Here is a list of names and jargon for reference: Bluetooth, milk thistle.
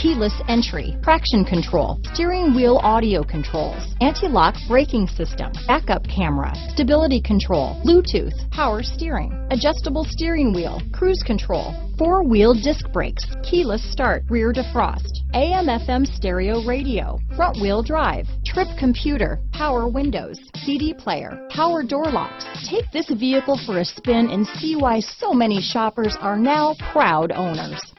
keyless entry, traction control, steering wheel audio controls, anti-lock braking system, backup camera, stability control, Bluetooth, power steering, adjustable steering wheel, cruise control, four-wheel disc brakes, keyless start, rear defrost, AM/FM stereo radio, front-wheel drive, trip computer, power windows, CD player, power door locks. Take this vehicle for a spin and see why so many shoppers are now proud owners.